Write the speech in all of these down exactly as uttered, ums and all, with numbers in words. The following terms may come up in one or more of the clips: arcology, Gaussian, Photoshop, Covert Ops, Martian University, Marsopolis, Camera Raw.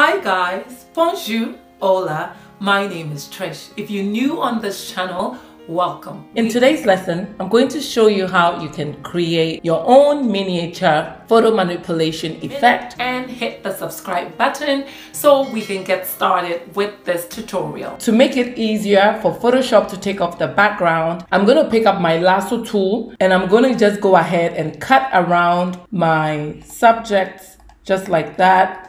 Hi guys, bonjour, hola, my name is Trish. If you're new on this channel, welcome. In today's lesson, I'm going to show you how you can create your own miniature photo manipulation effect. And hit the subscribe button so we can get started with this tutorial. To make it easier for Photoshop to take off the background, I'm going to pick up my lasso tool and I'm going to just go ahead and cut around my subjects just like that.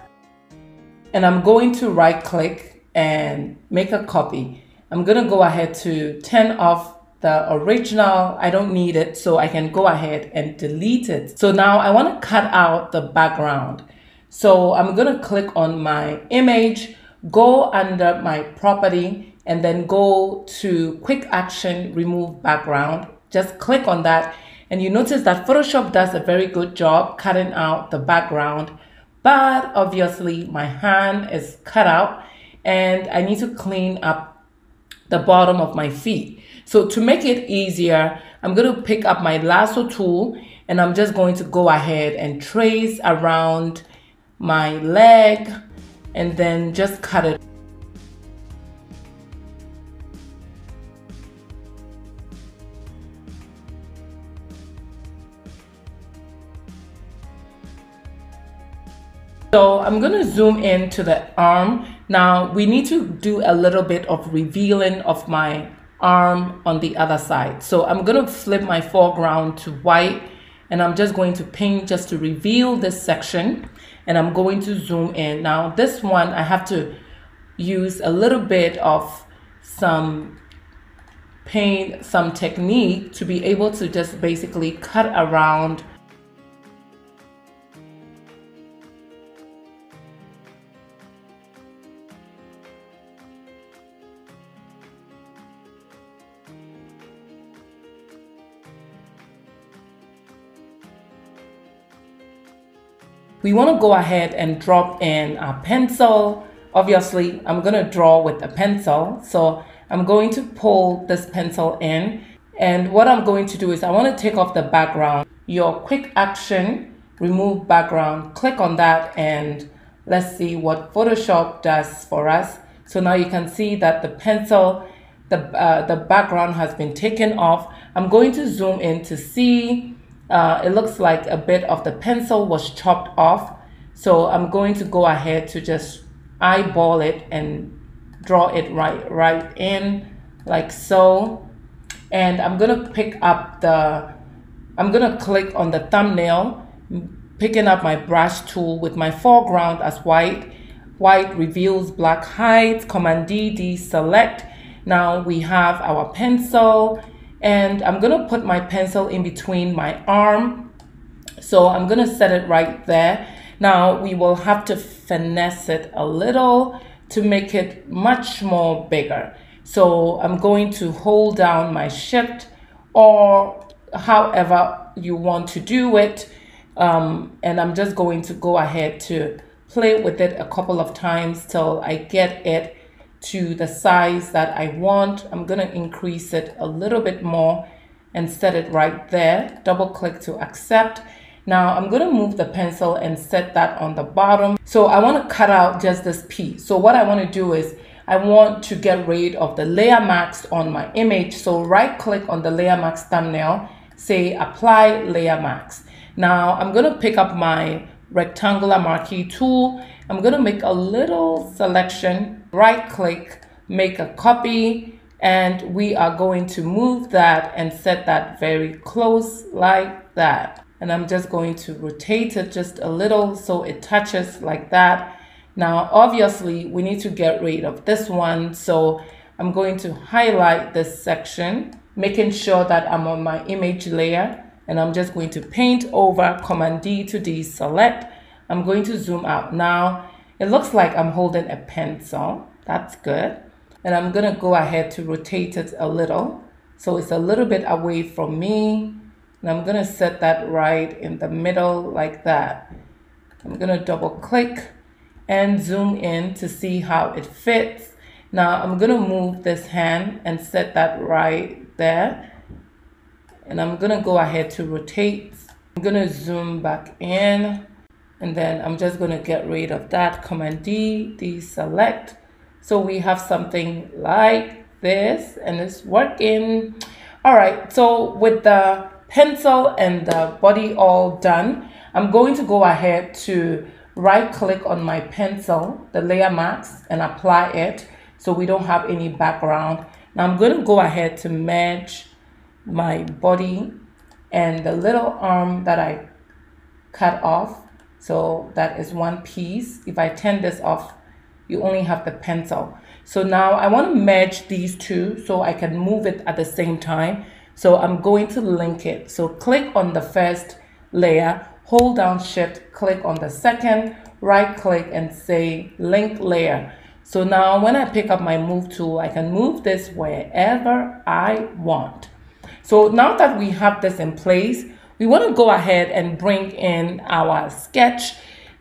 And I'm going to right click and make a copy. I'm going to go ahead to turn off the original. I don't need it, so I can go ahead and delete it. So now I want to cut out the background. So I'm going to click on my image, go under my property, and then go to quick action, remove background. Just click on that. And you notice that Photoshop does a very good job cutting out the background. But obviously my hand is cut out and I need to clean up the bottom of my feet. So to make it easier, I'm going to pick up my lasso tool and I'm just going to go ahead and trace around my leg and then just cut it. So I'm going to zoom in to the arm. Now we need to do a little bit of revealing of my arm on the other side. So I'm going to flip my foreground to white and I'm just going to paint just to reveal this section and I'm going to zoom in. Now this one I have to use a little bit of some paint, some technique to be able to just basically cut around . We want to go ahead and drop in our pencil. Obviously, I'm going to draw with a pencil. So I'm going to pull this pencil in. And what I'm going to do is I want to take off the background. Your quick action, remove background. Click on that and let's see what Photoshop does for us. So now you can see that the pencil, the, uh, the background has been taken off. I'm going to zoom in to see. Uh, it looks like a bit of the pencil was chopped off. So I'm going to go ahead to just eyeball it and draw it right, right in like so. And I'm going to pick up the, I'm going to click on the thumbnail, picking up my brush tool with my foreground as white. White reveals black hides, Command D, deselect. Now we have our pencil. And I'm going to put my pencil in between my arm. So I'm going to set it right there. Now we will have to finesse it a little to make it much more bigger. So I'm going to hold down my shift or however you want to do it. Um, and I'm just going to go ahead to play with it a couple of times till I get it to the size that I want. I'm going to increase it a little bit more and set it right there. Double click to accept. Now I'm going to move the pencil and set that on the bottom. So I want to cut out just this piece. So what I want to do is I want to get rid of the layer mask on my image. So right click on the layer mask thumbnail, say apply layer mask. Now I'm going to pick up my rectangular marquee tool. I'm going to make a little selection, right click, make a copy, and we are going to move that and set that very close like that. And I'm just going to rotate it just a little so it touches like that. Now, obviously, we need to get rid of this one. So I'm going to highlight this section, making sure that I'm on my image layer. And I'm just going to paint over, Command D to deselect. I'm going to zoom out. Now, it looks like I'm holding a pencil. That's good. And I'm going to go ahead to rotate it a little. So it's a little bit away from me. And I'm going to set that right in the middle like that. I'm going to double click and zoom in to see how it fits. Now, I'm going to move this hand and set that right there. And I'm going to go ahead to rotate. I'm going to zoom back in And then I'm just going to get rid of that. Command D, deselect. So we have something like this, and it's working. All right, so with the pencil and the body all done, I'm going to go ahead to right click on my pencil, the layer mask, and apply it so we don't have any background. Now I'm going to go ahead to merge my body and the little arm that I cut off. So that is one piece. If I turn this off, you only have the pencil. So now I want to merge these two so I can move it at the same time. So I'm going to link it. So click on the first layer, hold down shift, click on the second, right click and say link layer. So now when I pick up my move tool, I can move this wherever I want. So now that we have this in place, we want to go ahead and bring in our sketch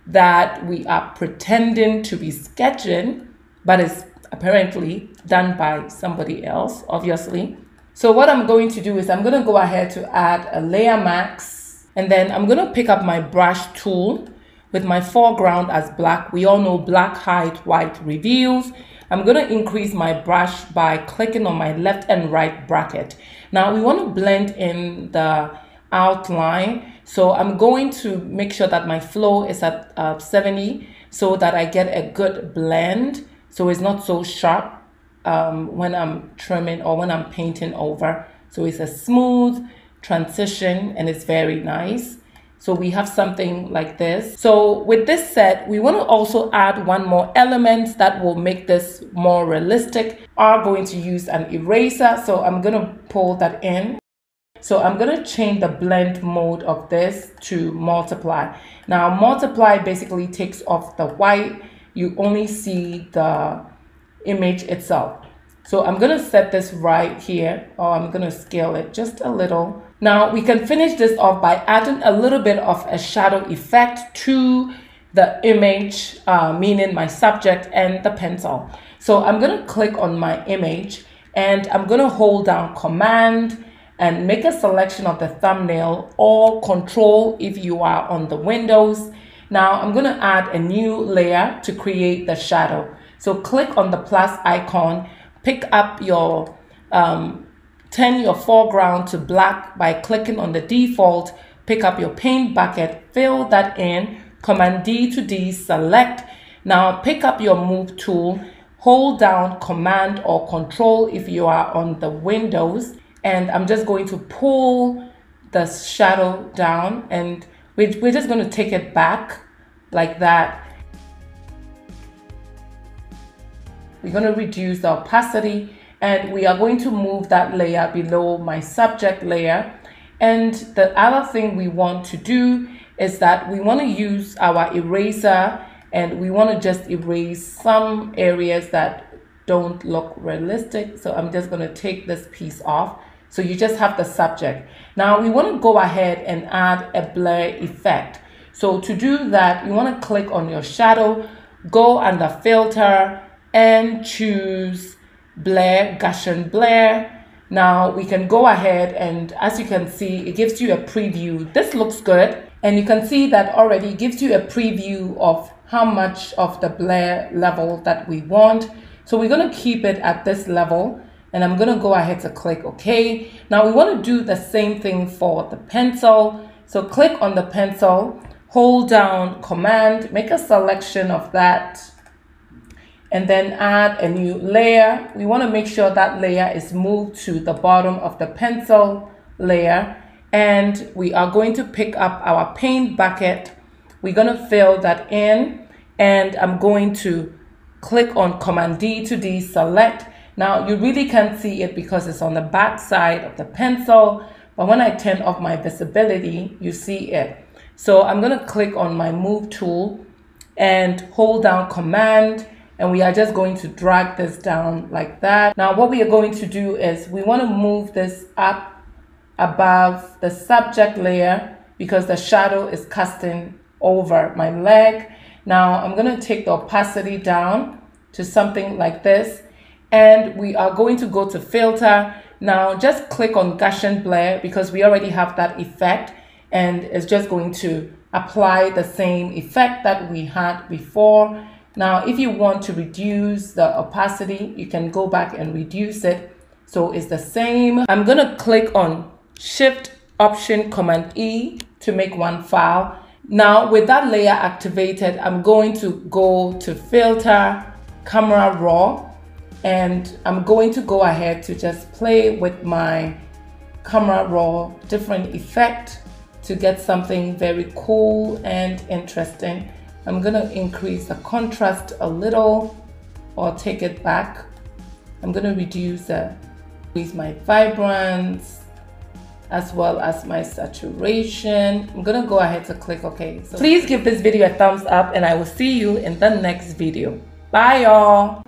that we are pretending to be sketching, but it's apparently done by somebody else, obviously. So what I'm going to do is I'm going to go ahead to add a layer mask, and then I'm going to pick up my brush tool with my foreground as black. We all know black hides, white reveals. I'm going to increase my brush by clicking on my left and right bracket. Now we want to blend in the outline. So I'm going to make sure that my flow is at uh, seventy so that I get a good blend. So it's not so sharp um, when I'm trimming or when I'm painting over. So it's a smooth transition and it's very nice. So we have something like this. So with this set, we want to also add one more element that will make this more realistic. I'm going to use an eraser. So I'm going to pull that in. So I'm going to change the blend mode of this to multiply. Now multiply basically takes off the white. You only see the image itself. So I'm going to set this right here, or I'm going to scale it just a little. Now we can finish this off by adding a little bit of a shadow effect to the image, uh, meaning my subject and the pencil. So I'm going to click on my image and I'm going to hold down command and make a selection of the thumbnail, or control if you are on the Windows. Now I'm gonna add a new layer to create the shadow. So click on the plus icon, pick up your, um, turn your foreground to black by clicking on the default, pick up your paint bucket, fill that in, command D to deselect. Now pick up your move tool, hold down command or control if you are on the Windows. And I'm just going to pull the shadow down, and we're just going to take it back like that. We're going to reduce the opacity, and we are going to move that layer below my subject layer. And the other thing we want to do is that we want to use our eraser, and we want to just erase some areas that don't look realistic. So I'm just going to take this piece off. So you just have the subject. Now we want to go ahead and add a blur effect. So to do that, you want to click on your shadow, go under filter and choose blur, Gaussian blur. Now we can go ahead, and as you can see, it gives you a preview. This looks good. And you can see that already gives you a preview of how much of the blur level that we want. So we're going to keep it at this level. And I'm going to go ahead to click OK. Now we want to do the same thing for the pencil. So click on the pencil, hold down command, make a selection of that, and then add a new layer. We want to make sure that layer is moved to the bottom of the pencil layer. And we are going to pick up our paint bucket. We're going to fill that in, and I'm going to click on command D to deselect. Now you really can't see it because it's on the back side of the pencil, but when I turn off my visibility, you see it. So I'm gonna click on my move tool and hold down command, and we are just going to drag this down like that. Now what we are going to do is we wanna move this up above the subject layer because the shadow is casting over my leg. Now I'm gonna take the opacity down to something like this. And we are going to go to filter. Now just click on Gaussian blur because we already have that effect, and it's just going to apply the same effect that we had before. Now, if you want to reduce the opacity, you can go back and reduce it. So it's the same. I'm going to click on Shift Option Command E to make one file. Now, with that layer activated, I'm going to go to Filter, Camera Raw, and I'm going to go ahead to just play with my Camera Raw different effect to get something very cool and interesting. I'm going to increase the contrast a little or take it back. I'm going to reduce uh, my vibrance as well as my saturation. I'm going to go ahead to click OK. So please give this video a thumbs up and I will see you in the next video. Bye y'all.